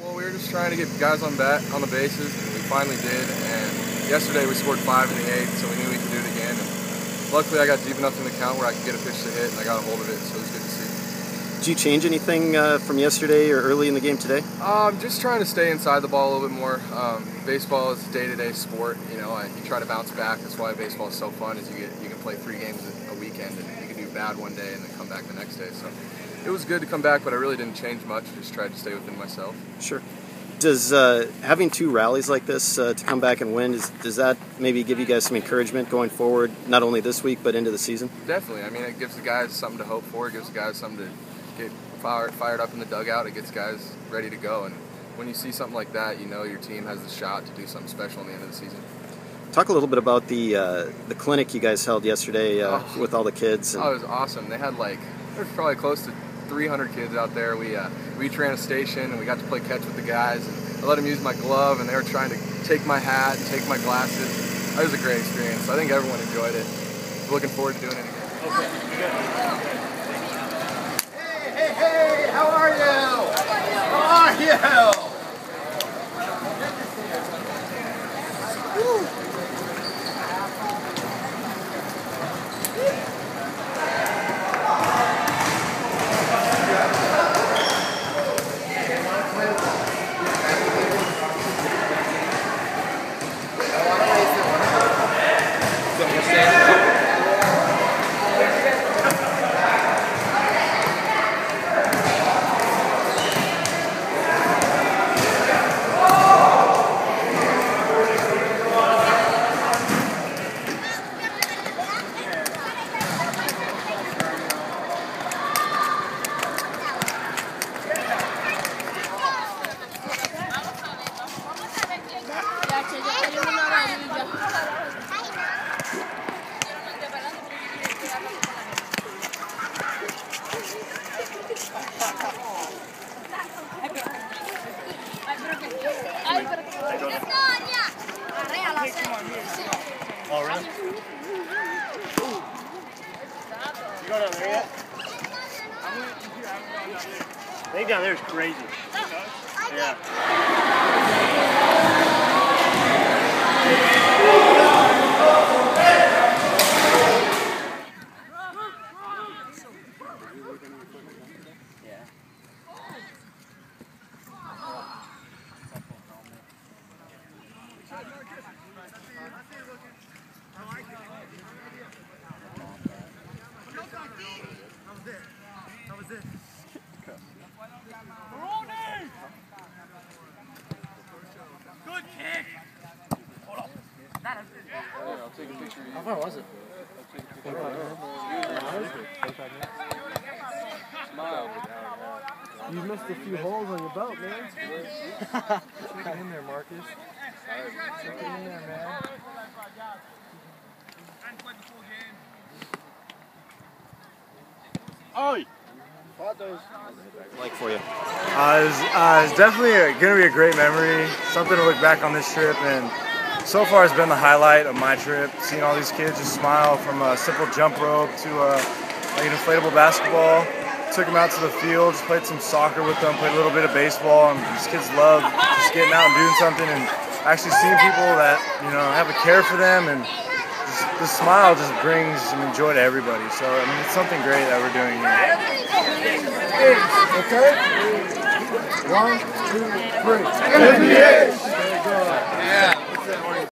Well, we were just trying to get guys on bat on the bases, and we finally did. And yesterday we scored 5 in the 8th, so we knew we could do it again. And luckily, I got deep enough in the count where I could get a pitch to hit, and I got a hold of it, so it was good to see. Did you change anything from yesterday or early in the game today? Just trying to stay inside the ball a little bit more. Baseball is a day-to-day sport. You know, you try to bounce back. That's why baseball is so fun. Is you can play 3 games a weekend, and you can do bad one day and then come back the next day. So it was good to come back, but I really didn't change much. Just tried to stay within myself. Sure. Does having 2 rallies like this to come back and win, does that maybe give you guys some encouragement going forward, not only this week but into the season? Definitely. I mean, it gives the guys something to hope for. It gives the guys something to get fired up in the dugout. It gets guys ready to go. And when you see something like that, you know your team has the shot to do something special in the end of the season. Talk a little bit about the clinic you guys held yesterday with all the kids. And... Oh, it was awesome. They had there's probably close to 300 kids out there. We ran a station, and we got to play catch with the guys. And I let them use my glove, and they were trying to take my hat and take my glasses. It was a great experience. I think everyone enjoyed it. Looking forward to doing it again. Okay. Hey, hey, hey! How are you? How are you? Oh, really? You go down there yet? I think down there is crazy. Yeah. Good kick! Hold up. I'll take a picture of you. How far was it? 25 minutes. Smile. You missed a few holes on your belt, man. Get in there, Marcus. Get in there, man. Oi! Like for you? It's definitely going to be a great memory, something to look back on this trip, and so far it's been the highlight of my trip, seeing all these kids just smile from a simple jump rope to an inflatable basketball. Took them out to the field, just played some soccer with them, played a little bit of baseball, and these kids love just getting out and doing something and actually seeing people that, you know, have a care for them, and the smile just brings some joy to everybody. So, I mean, it's something great that we're doing here. Okay? 1, 2, 3. NBA!